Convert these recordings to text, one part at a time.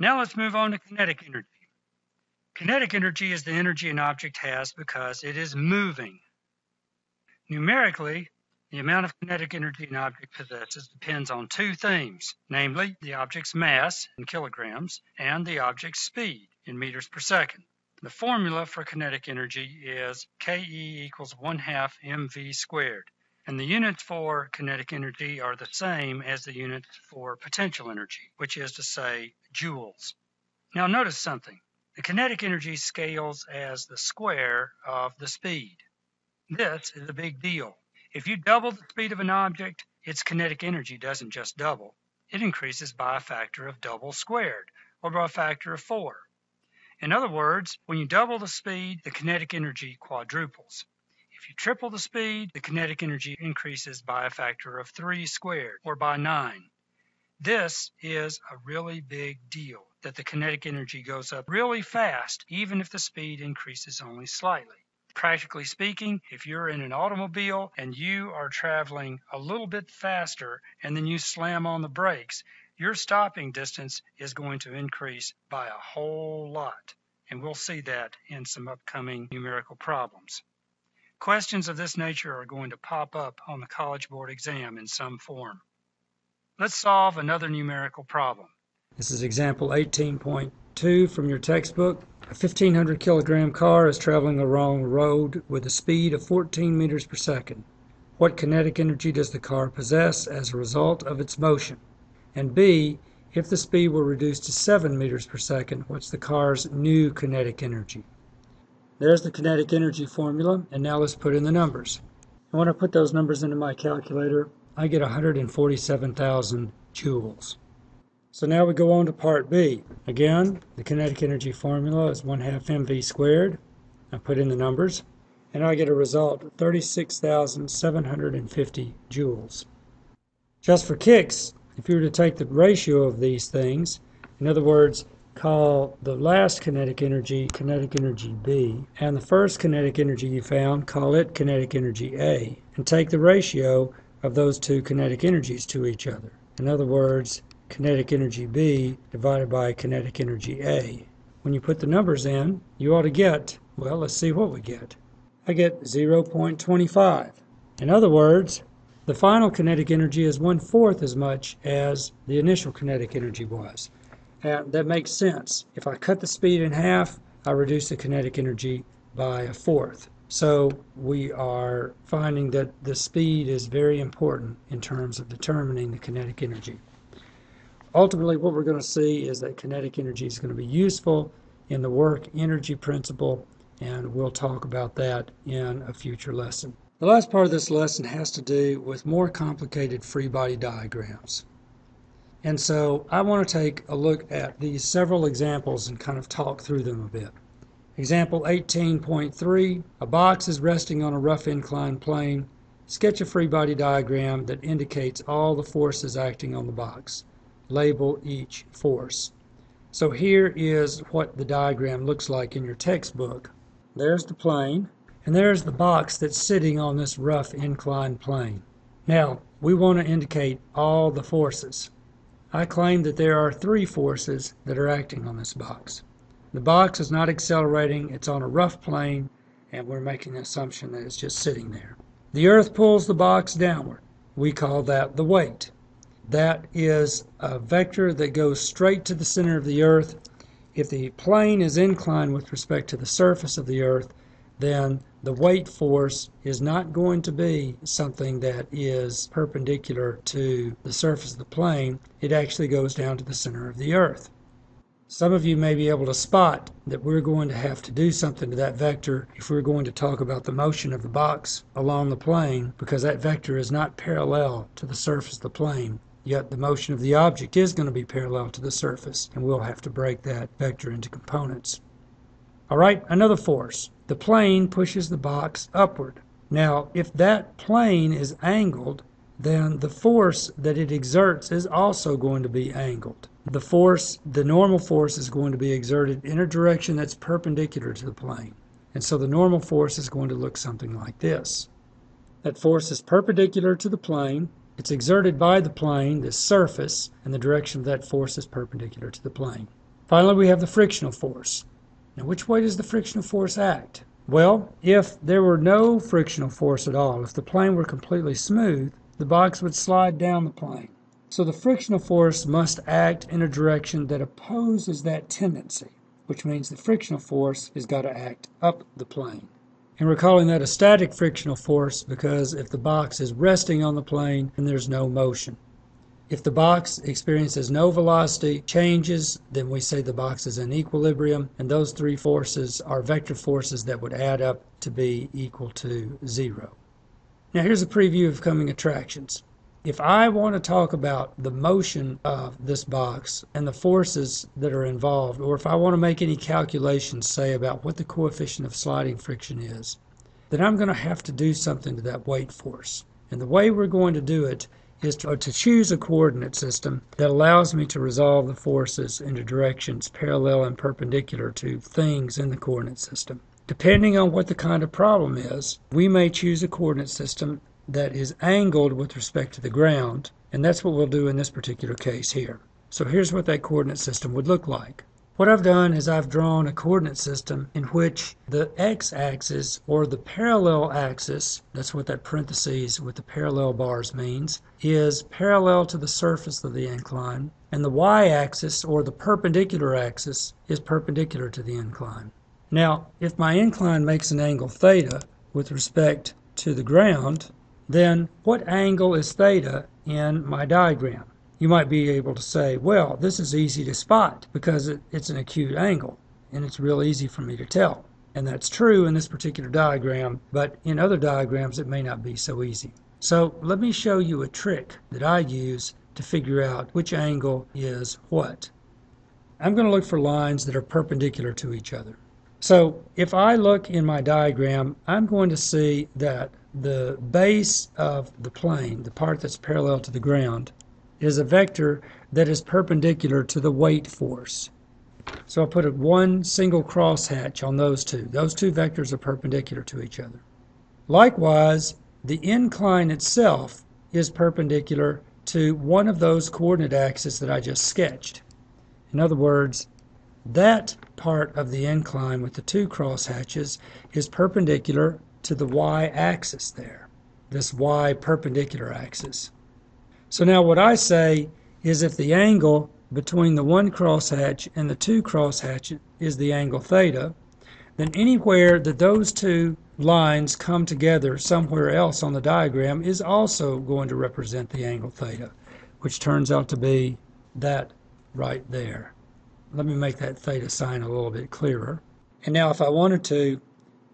Now let's move on to kinetic energy. Kinetic energy is the energy an object has because it is moving. Numerically, the amount of kinetic energy an object possesses depends on two things, namely the object's mass in kilograms and the object's speed in meters per second. The formula for kinetic energy is KE equals 1/2 mv squared, and the units for kinetic energy are the same as the units for potential energy, which is to say joules. Now notice something. The kinetic energy scales as the square of the speed. This is a big deal. If you double the speed of an object, its kinetic energy doesn't just double. It increases by a factor of double squared, or by a factor of 4. In other words, when you double the speed, the kinetic energy quadruples. If you triple the speed, the kinetic energy increases by a factor of 3 squared, or by 9. This is a really big deal, that the kinetic energy goes up really fast, even if the speed increases only slightly. Practically speaking, if you're in an automobile and you are traveling a little bit faster and then you slam on the brakes, your stopping distance is going to increase by a whole lot, and we'll see that in some upcoming numerical problems. Questions of this nature are going to pop up on the College Board exam in some form. Let's solve another numerical problem. This is example 18.2 from your textbook. A 1,500-kilogram car is traveling along a road with a speed of 14 meters per second. What kinetic energy does the car possess as a result of its motion? And B, if the speed were reduced to 7 meters per second, what's the car's new kinetic energy? There's the kinetic energy formula, and now let's put in the numbers. And when I put those numbers into my calculator, I get 147,000 joules. So now we go on to part B. Again, the kinetic energy formula is 1/2 mv squared. I put in the numbers, and I get a result of 36,750 joules. Just for kicks, if you were to take the ratio of these things, in other words, call the last kinetic energy B, and the first kinetic energy you found, call it kinetic energy A, and take the ratio of those two kinetic energies to each other. In other words, kinetic energy B divided by kinetic energy A. When you put the numbers in, you ought to get, well, let's see what we get. I get 0.25. In other words, the final kinetic energy is 1/4 as much as the initial kinetic energy was. And that makes sense. If I cut the speed in half, I reduce the kinetic energy by 1/4. So we are finding that the speed is very important in terms of determining the kinetic energy. Ultimately, what we're going to see is that kinetic energy is going to be useful in the work energy principle, and we'll talk about that in a future lesson. The last part of this lesson has to do with more complicated free body diagrams. And so I want to take a look at these several examples and kind of talk through them a bit. Example 18.3, a box is resting on a rough inclined plane. Sketch a free body diagram that indicates all the forces acting on the box. Label each force. So here is what the diagram looks like in your textbook. There's the plane. And there's the box that's sitting on this rough inclined plane. Now, we want to indicate all the forces. I claim that there are 3 forces that are acting on this box. The box is not accelerating, it's on a rough plane, and we're making the assumption that it's just sitting there. The earth pulls the box downward. We call that the weight. That is a vector that goes straight to the center of the earth. If the plane is inclined with respect to the surface of the earth, then the weight force is not going to be something that is perpendicular to the surface of the plane. It actually goes down to the center of the earth. Some of you may be able to spot that we're going to have to do something to that vector if we're going to talk about the motion of the box along the plane, because that vector is not parallel to the surface of the plane. Yet the motion of the object is going to be parallel to the surface, and we'll have to break that vector into components. All right, another force. The plane pushes the box upward. Now, if that plane is angled, then the force that it exerts is also going to be angled. The normal force is going to be exerted in a direction that's perpendicular to the plane. And so the normal force is going to look something like this. That force is perpendicular to the plane. It's exerted by the plane, the surface, and the direction of that force is perpendicular to the plane. Finally, we have the frictional force. Now, which way does the frictional force act? Well, if there were no frictional force at all, if the plane were completely smooth, the box would slide down the plane. So the frictional force must act in a direction that opposes that tendency, which means the frictional force has got to act up the plane. And we're calling that a static frictional force because if the box is resting on the plane, then there's no motion. If the box experiences no velocity changes, then we say the box is in equilibrium, and those three forces are vector forces that would add up to be equal to 0. Now here's a preview of coming attractions. If I want to talk about the motion of this box and the forces that are involved, or if I want to make any calculations, say, about what the coefficient of sliding friction is, then I'm going to have to do something to that weight force. And the way we're going to do it is to choose a coordinate system that allows me to resolve the forces into directions parallel and perpendicular to things in the coordinate system. Depending on what the kind of problem is, we may choose a coordinate system that is angled with respect to the ground, and that's what we'll do in this particular case here. So here's what that coordinate system would look like. What I've done is I've drawn a coordinate system in which the x-axis, or the parallel axis, that's what that parentheses with the parallel bars means, is parallel to the surface of the incline, and the y-axis, or the perpendicular axis, is perpendicular to the incline. Now, if my incline makes an angle theta with respect to the ground, then what angle is theta in my diagram? You might be able to say, well, this is easy to spot because it's an acute angle, and it's real easy for me to tell. And that's true in this particular diagram, but in other diagrams it may not be so easy. So let me show you a trick that I use to figure out which angle is what. I'm going to look for lines that are perpendicular to each other. So if I look in my diagram, I'm going to see that the base of the plane, the part that's parallel to the ground, is a vector that is perpendicular to the weight force. So I'll put one single crosshatch on those two. Those two vectors are perpendicular to each other. Likewise, the incline itself is perpendicular to one of those coordinate axes that I just sketched. In other words, that part of the incline with the two crosshatches is perpendicular to the y-axis there, this y-perpendicular axis. So now what I say is if the angle between the one crosshatch and the two crosshatch is the angle theta, then anywhere that those two lines come together somewhere else on the diagram is also going to represent the angle theta, which turns out to be that right there. Let me make that theta sign a little bit clearer. And now if I wanted to,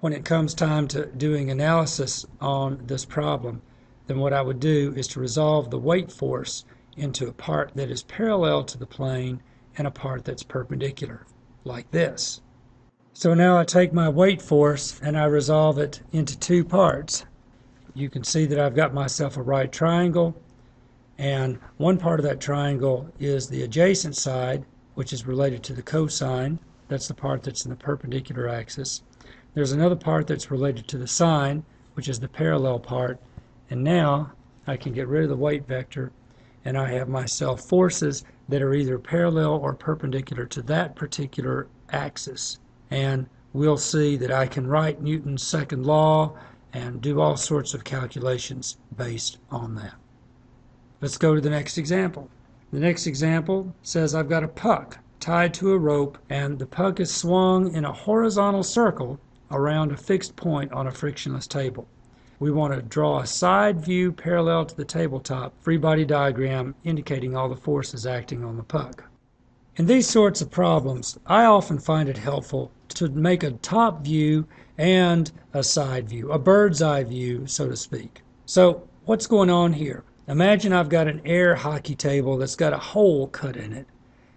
when it comes time to doing analysis on this problem, then what I would do is to resolve the weight force into a part that is parallel to the plane and a part that's perpendicular, like this. So now I take my weight force and I resolve it into two parts. You can see that I've got myself a right triangle, and one part of that triangle is the adjacent side, which is related to the cosine. That's the part that's in the perpendicular axis. There's another part that's related to the sine, which is the parallel part. And now I can get rid of the weight vector, and I have myself forces that are either parallel or perpendicular to that particular axis. And we'll see that I can write Newton's second law and do all sorts of calculations based on that. Let's go to the next example. The next example says I've got a puck tied to a rope, and the puck is swung in a horizontal circle around a fixed point on a frictionless table. We want to draw a side view parallel to the tabletop free body diagram indicating all the forces acting on the puck. In these sorts of problems, I often find it helpful to make a top view and a side view, a bird's eye view, so to speak. So what's going on here? Imagine I've got an air hockey table that's got a hole cut in it,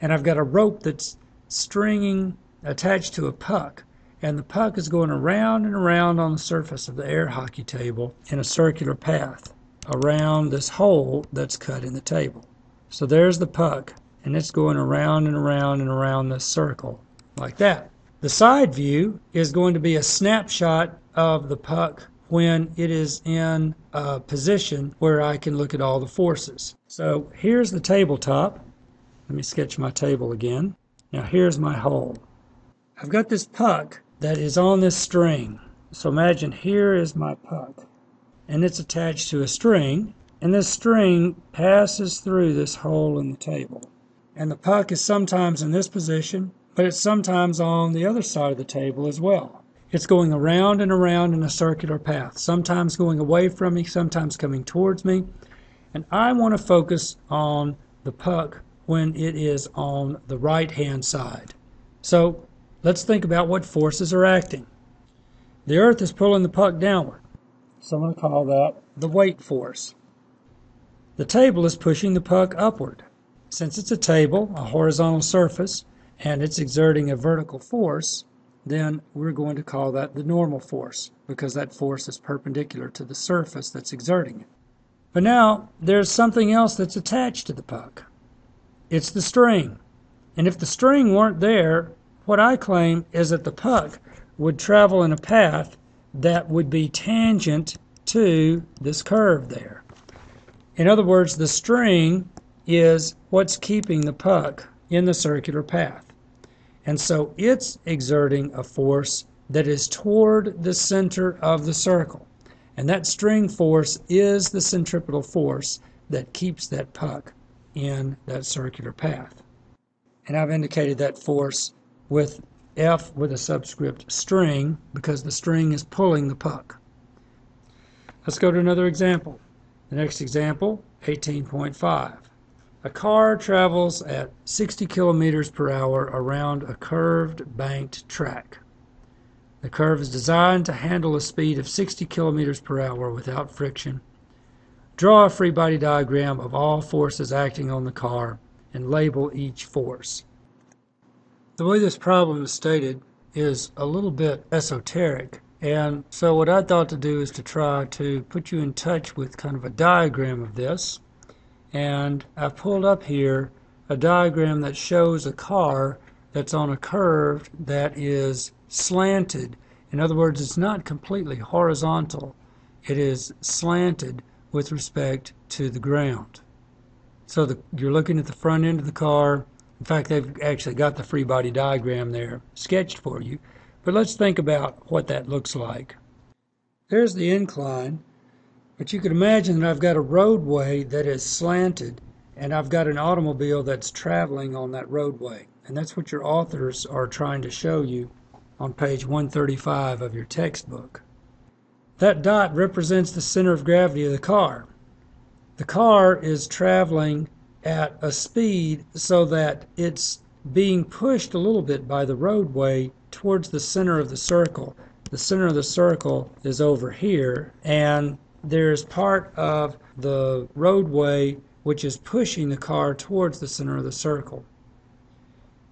and I've got a rope that's stringing attached to a puck. And the puck is going around and around on the surface of the air hockey table in a circular path around this hole that's cut in the table. So there's the puck, and it's going around and around and around this circle, like that. The side view is going to be a snapshot of the puck when it is in a position where I can look at all the forces. So here's the tabletop. Let me sketch my table again. Now here's my hole. I've got this puck that is on this string. So imagine here is my puck, and it's attached to a string, and this string passes through this hole in the table. And the puck is sometimes in this position, but it's sometimes on the other side of the table as well. It's going around and around in a circular path, sometimes going away from me, sometimes coming towards me. And I want to focus on the puck when it is on the right-hand side. So let's think about what forces are acting. The earth is pulling the puck downward. So I'm going to call that the weight force. The table is pushing the puck upward. Since it's a table, a horizontal surface, and it's exerting a vertical force, then we're going to call that the normal force, because that force is perpendicular to the surface that's exerting it. But now there's something else that's attached to the puck. It's the string. And if the string weren't there, what I claim is that the puck would travel in a path that would be tangent to this curve there. In other words, the string is what's keeping the puck in the circular path. And so it's exerting a force that is toward the center of the circle. And that string force is the centripetal force that keeps that puck in that circular path. And I've indicated that force with F with a subscript string because the string is pulling the puck. Let's go to another example. The next example, 18.5. A car travels at 60 kilometers per hour around a curved banked track. The curve is designed to handle a speed of 60 kilometers per hour without friction. Draw a free body diagram of all forces acting on the car and label each force. The way this problem is stated is a little bit esoteric, and so what I thought to do is to try to put you in touch with kind of a diagram of this. And I've pulled up here a diagram that shows a car that's on a curve that is slanted. In other words, it's not completely horizontal. It is slanted with respect to the ground. So you're looking at the front end of the car. In fact, they've actually got the free body diagram there sketched for you. But let's think about what that looks like. There's the incline. But you can imagine that I've got a roadway that is slanted, and I've got an automobile that's traveling on that roadway. And that's what your authors are trying to show you on page 135 of your textbook. That dot represents the center of gravity of the car. The car is traveling at a speed so that it's being pushed a little bit by the roadway towards the center of the circle. The center of the circle is over here, and there's part of the roadway which is pushing the car towards the center of the circle.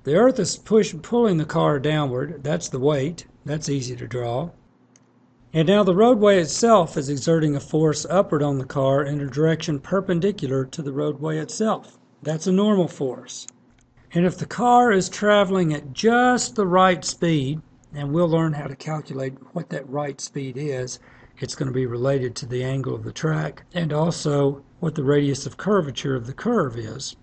The earth is pulling the car downward. That's the weight. That's easy to draw. And now the roadway itself is exerting a force upward on the car in a direction perpendicular to the roadway itself. That's a normal force. And if the car is traveling at just the right speed, and we'll learn how to calculate what that right speed is, it's going to be related to the angle of the track and also what the radius of curvature of the curve is,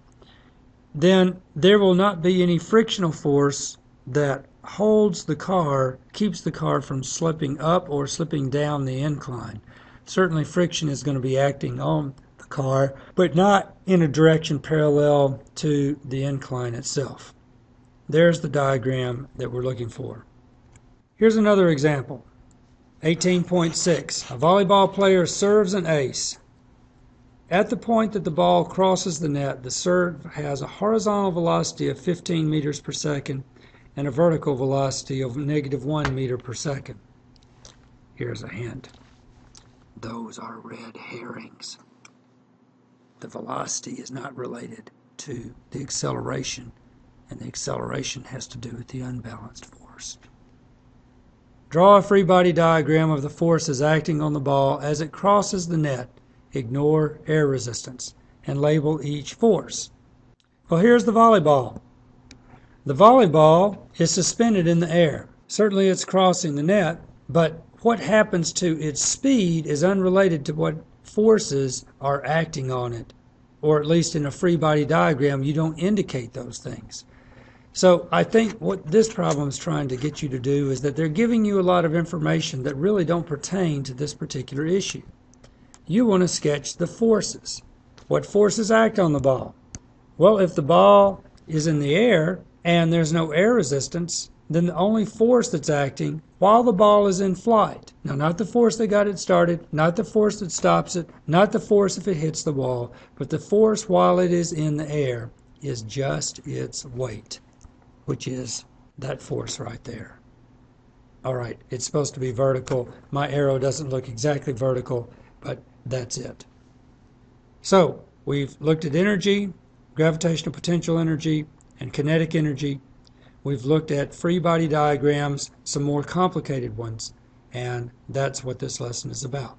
then there will not be any frictional force that holds the car, keeps the car from slipping up or slipping down the incline. Certainly friction is going to be acting on the car, but not in a direction parallel to the incline itself. There's the diagram that we're looking for. Here's another example. 18.6. A volleyball player serves an ace. At the point that the ball crosses the net, the serve has a horizontal velocity of 15 meters per second and a vertical velocity of -1 meter per second. Here's a hint. Those are red herrings. The velocity is not related to the acceleration, and the acceleration has to do with the unbalanced force. Draw a free body diagram of the forces acting on the ball as it crosses the net. Ignore air resistance and label each force. Well, here's the volleyball. The volleyball is suspended in the air. Certainly it's crossing the net, but what happens to its speed is unrelated to what forces are acting on it, or at least in a free body diagram you don't indicate those things. So I think what this problem is trying to get you to do is that they're giving you a lot of information that really don't pertain to this particular issue. You want to sketch the forces. What forces act on the ball? Well, if the ball is in the air and there's no air resistance, then the only force that's acting while the ball is in flight, now not the force that got it started, not the force that stops it, not the force if it hits the wall, but the force while it is in the air is just its weight, which is that force right there. All right, it's supposed to be vertical. My arrow doesn't look exactly vertical, but that's it. So we've looked at energy, gravitational potential energy, and kinetic energy. We've looked at free body diagrams, some more complicated ones, and that's what this lesson is about.